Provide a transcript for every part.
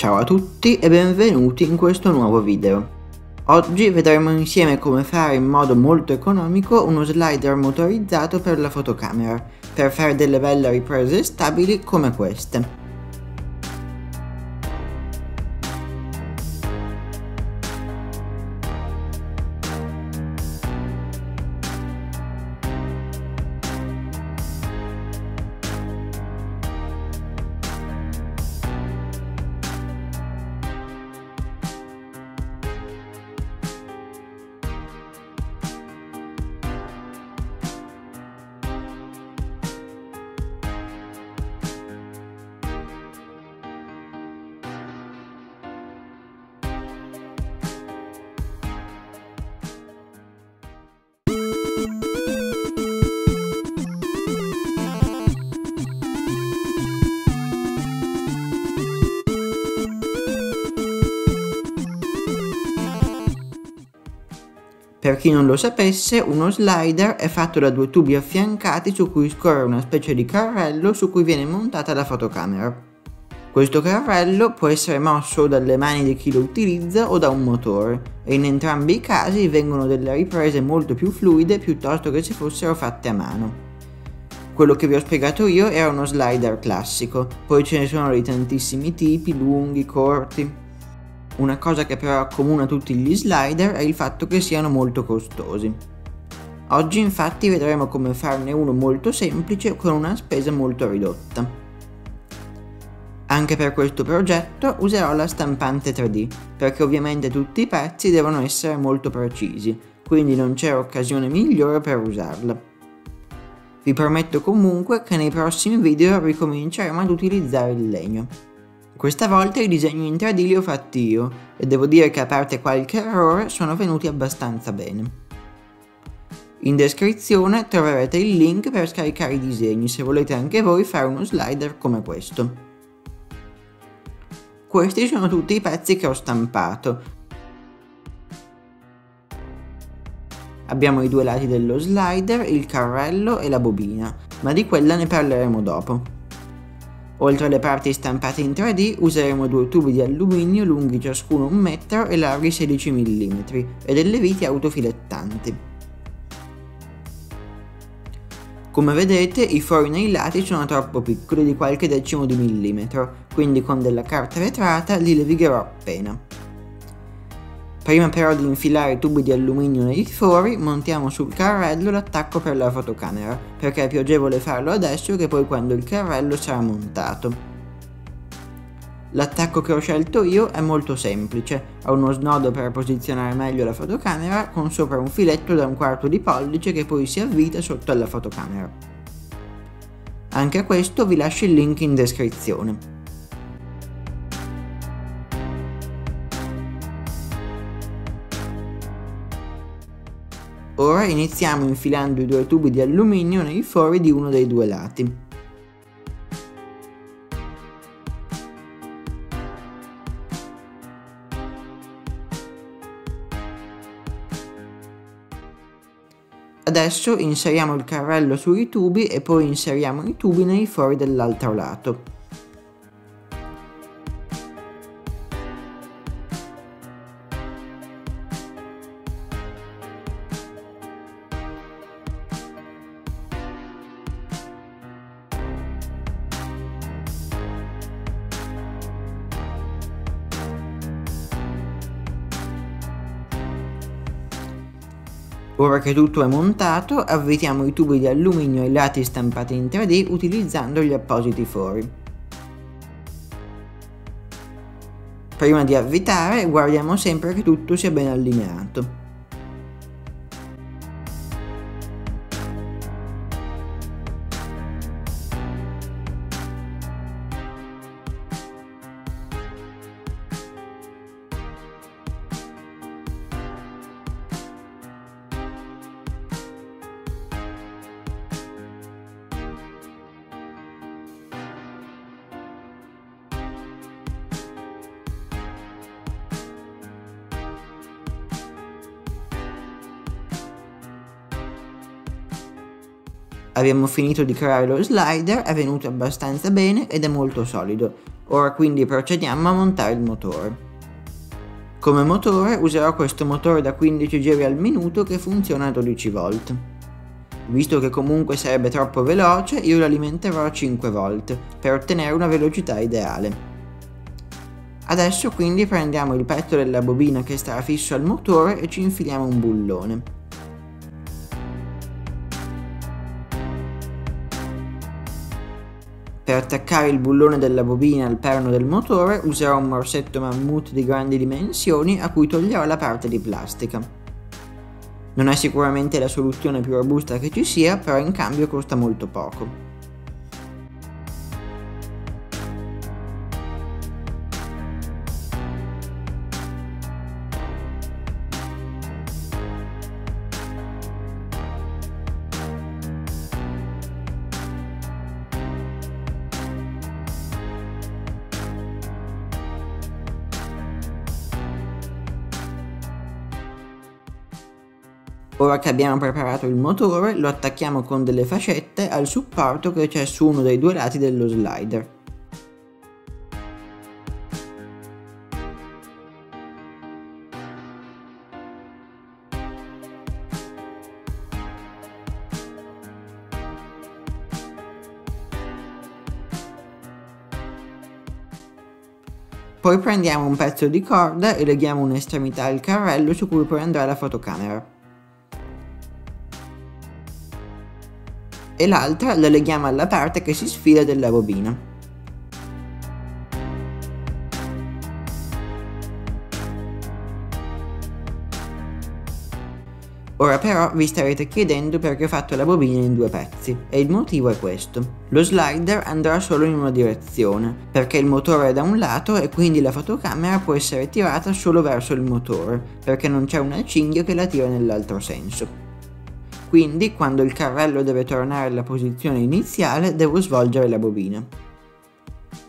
Ciao a tutti e benvenuti in questo nuovo video. Oggi vedremo insieme come fare in modo molto economico uno slider motorizzato per la fotocamera, per fare delle belle riprese stabili come queste. Per chi non lo sapesse, uno slider è fatto da due tubi affiancati su cui scorre una specie di carrello su cui viene montata la fotocamera. Questo carrello può essere mosso dalle mani di chi lo utilizza o da un motore, e in entrambi i casi vengono delle riprese molto più fluide piuttosto che se fossero fatte a mano. Quello che vi ho spiegato io era uno slider classico, poi ce ne sono di tantissimi tipi, lunghi, corti. Una cosa che però accomuna tutti gli slider è il fatto che siano molto costosi. Oggi infatti vedremo come farne uno molto semplice con una spesa molto ridotta. Anche per questo progetto userò la stampante 3D, perché ovviamente tutti i pezzi devono essere molto precisi, quindi non c'è occasione migliore per usarla. Vi prometto comunque che nei prossimi video ricominceremo ad utilizzare il legno. Questa volta i disegni in 3D li ho fatti io, e devo dire che a parte qualche errore sono venuti abbastanza bene. In descrizione troverete il link per scaricare i disegni se volete anche voi fare uno slider come questo. Questi sono tutti i pezzi che ho stampato. Abbiamo i due lati dello slider, il carrello e la bobina, ma di quella ne parleremo dopo. Oltre alle parti stampate in 3D useremo due tubi di alluminio lunghi ciascuno 1 metro e larghi 16 mm e delle viti autofilettanti. Come vedete i fori nei lati sono troppo piccoli di qualche decimo di millimetro, quindi con della carta vetrata li levigherò appena. Prima però di infilare i tubi di alluminio nei fori montiamo sul carrello l'attacco per la fotocamera, perché è più agevole farlo adesso che poi quando il carrello sarà montato. L'attacco che ho scelto io è molto semplice, ha uno snodo per posizionare meglio la fotocamera con sopra un filetto da 1/4 di pollice che poi si avvita sotto alla fotocamera. Anche a questo vi lascio il link in descrizione. Ora iniziamo infilando i due tubi di alluminio nei fori di uno dei due lati. Adesso inseriamo il carrello sui tubi e poi inseriamo i tubi nei fori dell'altro lato. Ora che tutto è montato, avvitiamo i tubi di alluminio ai lati stampati in 3D utilizzando gli appositi fori. Prima di avvitare, guardiamo sempre che tutto sia ben allineato. Abbiamo finito di creare lo slider, è venuto abbastanza bene ed è molto solido. Ora quindi procediamo a montare il motore. Come motore userò questo motore da 15 giri al minuto che funziona a 12 volt. Visto che comunque sarebbe troppo veloce, io lo alimenterò a 5 volt per ottenere una velocità ideale. Adesso quindi prendiamo il petto della bobina che starà fisso al motore e ci infiliamo un bullone. Per attaccare il bullone della bobina al perno del motore userò un morsetto mammut di grandi dimensioni a cui toglierò la parte di plastica. Non è sicuramente la soluzione più robusta che ci sia, però in cambio costa molto poco. Ora che abbiamo preparato il motore, lo attacchiamo con delle fascette al supporto che c'è su uno dei due lati dello slider. Poi prendiamo un pezzo di corda e leghiamo un'estremità al carrello su cui poi andrà la fotocamera. E l'altra la leghiamo alla parte che si sfila della bobina. Ora però vi starete chiedendo perché ho fatto la bobina in due pezzi, e il motivo è questo. Lo slider andrà solo in una direzione, perché il motore è da un lato e quindi la fotocamera può essere tirata solo verso il motore, perché non c'è una cinghia che la tira nell'altro senso. Quindi, quando il carrello deve tornare alla posizione iniziale, devo svolgere la bobina.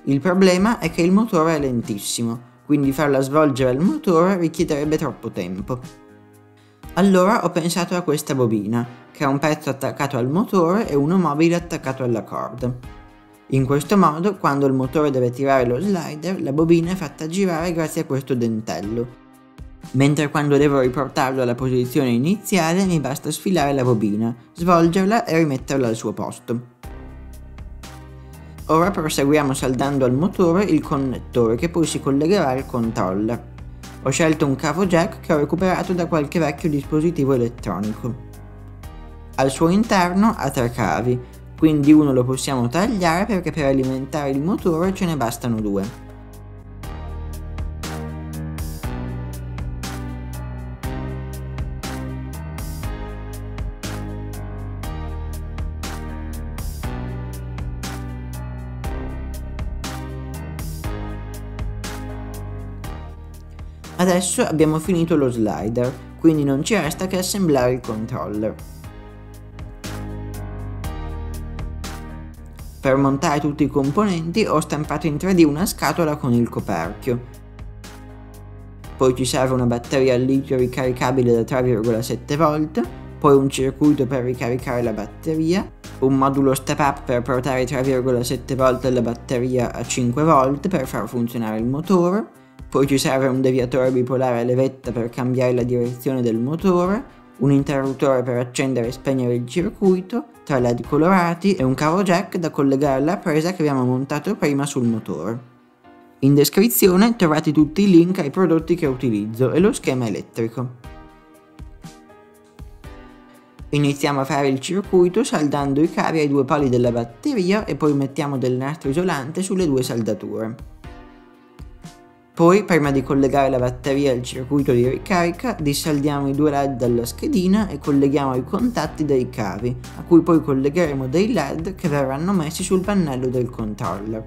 Il problema è che il motore è lentissimo, quindi farla svolgere al motore richiederebbe troppo tempo. Allora ho pensato a questa bobina, che ha un pezzo attaccato al motore e uno mobile attaccato alla corda. In questo modo, quando il motore deve tirare lo slider, la bobina è fatta girare grazie a questo dentello. Mentre quando devo riportarlo alla posizione iniziale mi basta sfilare la bobina, svolgerla e rimetterla al suo posto. Ora proseguiamo saldando al motore il connettore che poi si collegherà al controller. Ho scelto un cavo jack che ho recuperato da qualche vecchio dispositivo elettronico. Al suo interno ha 3 cavi, quindi uno lo possiamo tagliare perché per alimentare il motore ce ne bastano 2. Adesso abbiamo finito lo slider, quindi non ci resta che assemblare il controller. Per montare tutti i componenti ho stampato in 3D una scatola con il coperchio. Poi ci serve una batteria al litio ricaricabile da 3,7 volt, poi un circuito per ricaricare la batteria, un modulo step-up per portare 3,7 volt della batteria a 5 volt per far funzionare il motore. Poi ci serve un deviatore bipolare a levetta per cambiare la direzione del motore, un interruttore per accendere e spegnere il circuito, 3 LED colorati e un cavo jack da collegare alla presa che abbiamo montato prima sul motore. In descrizione trovate tutti i link ai prodotti che utilizzo e lo schema elettrico. Iniziamo a fare il circuito saldando i cavi ai 2 pali della batteria e poi mettiamo del nastro isolante sulle 2 saldature. Poi, prima di collegare la batteria al circuito di ricarica, dissaldiamo i 2 LED dalla schedina e colleghiamo i contatti dei cavi, a cui poi collegheremo dei LED che verranno messi sul pannello del controller.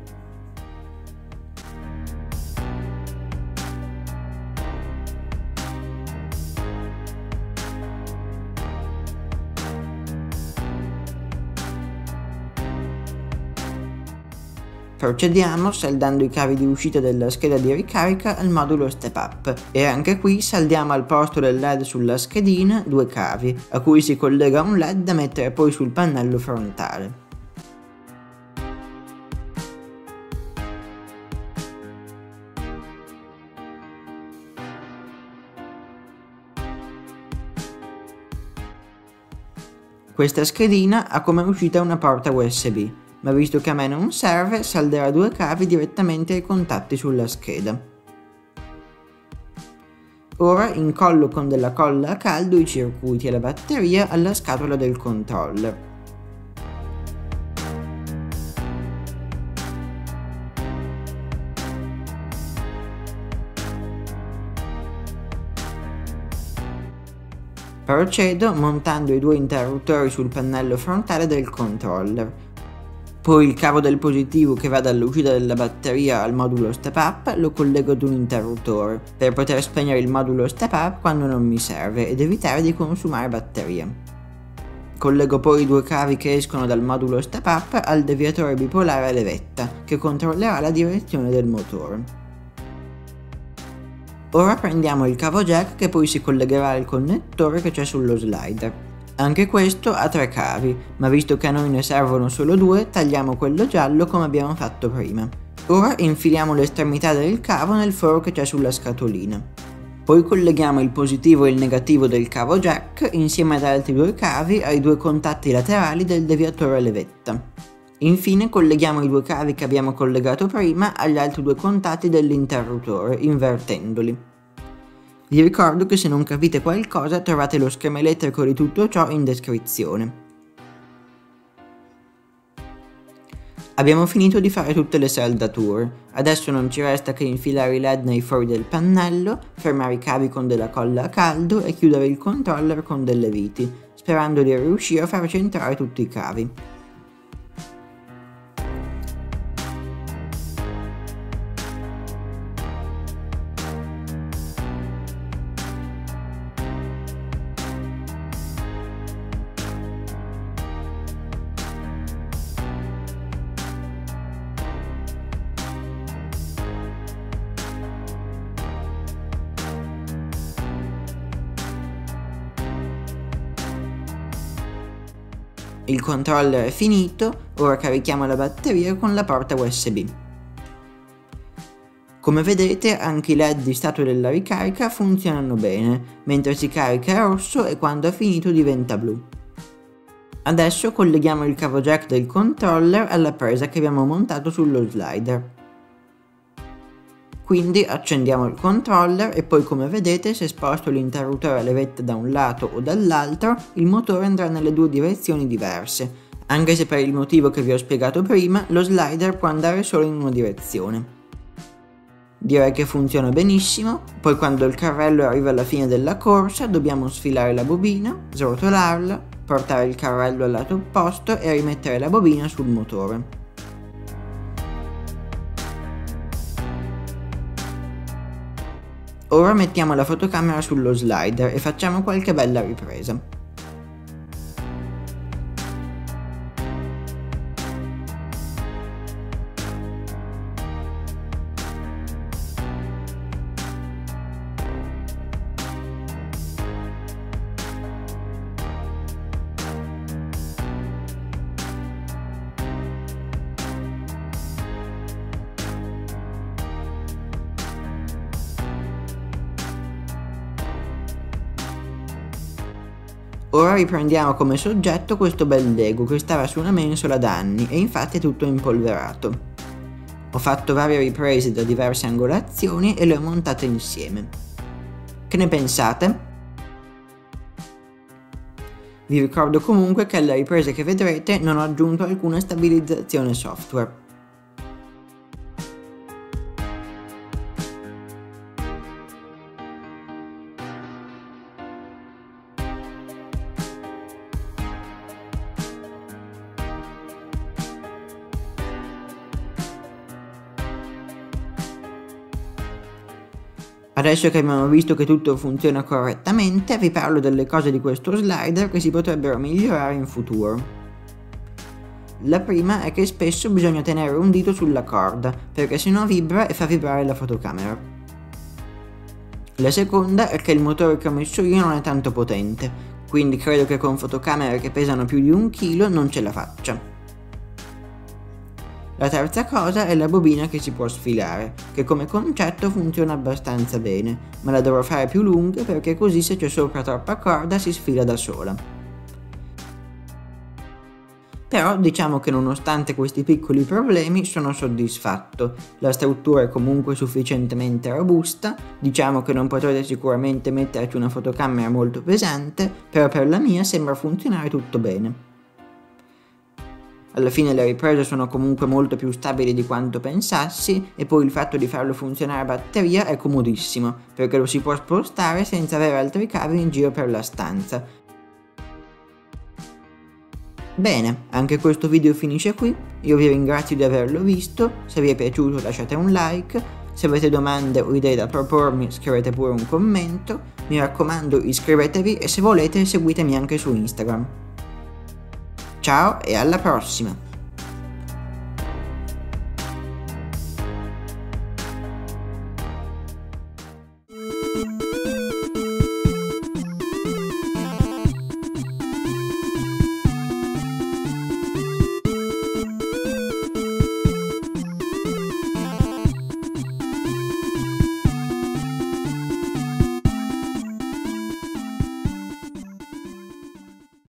Procediamo saldando i cavi di uscita della scheda di ricarica al modulo Step Up e anche qui saldiamo al posto del LED sulla schedina due cavi a cui si collega un LED da mettere poi sul pannello frontale. Questa schedina ha come uscita una porta USB, ma visto che a me non serve, salderò due cavi direttamente ai contatti sulla scheda. Ora incollo con della colla a caldo i circuiti e la batteria alla scatola del controller. Procedo montando i due interruttori sul pannello frontale del controller, poi il cavo del positivo che va dall'uscita della batteria al modulo Step Up lo collego ad un interruttore per poter spegnere il modulo Step Up quando non mi serve ed evitare di consumare batteria. Collego poi i due cavi che escono dal modulo Step Up al deviatore bipolare a levetta che controllerà la direzione del motore. Ora prendiamo il cavo jack che poi si collegherà al connettore che c'è sullo slider. Anche questo ha tre cavi, ma visto che a noi ne servono solo due, tagliamo quello giallo come abbiamo fatto prima. Ora infiliamo l'estremità del cavo nel foro che c'è sulla scatolina. Poi colleghiamo il positivo e il negativo del cavo jack insieme ad altri due cavi ai due contatti laterali del deviatore a levetta. Infine colleghiamo i due cavi che abbiamo collegato prima agli altri due contatti dell'interruttore, invertendoli. Vi ricordo che se non capite qualcosa trovate lo schema elettrico di tutto ciò in descrizione. Abbiamo finito di fare tutte le saldature, adesso non ci resta che infilare i LED nei fori del pannello, fermare i cavi con della colla a caldo e chiudere il controller con delle viti, sperando di riuscire a far centrare tutti i cavi. Il controller è finito, ora carichiamo la batteria con la porta USB. Come vedete anche i LED di stato della ricarica funzionano bene, mentre si carica è rosso e quando ha finito diventa blu. Adesso colleghiamo il cavo jack del controller alla presa che abbiamo montato sullo slider. Quindi accendiamo il controller e poi come vedete se sposto l'interruttore a levetta da un lato o dall'altro il motore andrà nelle due direzioni diverse, anche se per il motivo che vi ho spiegato prima lo slider può andare solo in una direzione. Direi che funziona benissimo, poi quando il carrello arriva alla fine della corsa dobbiamo sfilare la bobina, srotolarla, portare il carrello al lato opposto e rimettere la bobina sul motore. Ora mettiamo la fotocamera sullo slider e facciamo qualche bella ripresa. Ora riprendiamo come soggetto questo bel Lego che stava su una mensola da anni e infatti è tutto impolverato. Ho fatto varie riprese da diverse angolazioni e le ho montate insieme. Che ne pensate? Vi ricordo comunque che alle riprese che vedrete non ho aggiunto alcuna stabilizzazione software. Adesso che abbiamo visto che tutto funziona correttamente, vi parlo delle cose di questo slider che si potrebbero migliorare in futuro. La prima è che spesso bisogna tenere un dito sulla corda, perché sennò vibra e fa vibrare la fotocamera. La seconda è che il motore che ho messo io non è tanto potente, quindi credo che con fotocamere che pesano più di 1 chilo non ce la faccia. La terza cosa è la bobina che si può sfilare, che come concetto funziona abbastanza bene, ma la dovrò fare più lunga perché così se c'è sopra troppa corda si sfila da sola. Però diciamo che nonostante questi piccoli problemi sono soddisfatto, la struttura è comunque sufficientemente robusta, diciamo che non potrete sicuramente metterci una fotocamera molto pesante, però per la mia sembra funzionare tutto bene. Alla fine le riprese sono comunque molto più stabili di quanto pensassi e poi il fatto di farlo funzionare a batteria è comodissimo, perché lo si può spostare senza avere altri cavi in giro per la stanza. Bene, anche questo video finisce qui, io vi ringrazio di averlo visto, se vi è piaciuto lasciate un like, se avete domande o idee da propormi scrivete pure un commento, mi raccomando iscrivetevi e se volete seguitemi anche su Instagram. Ciao e alla prossima!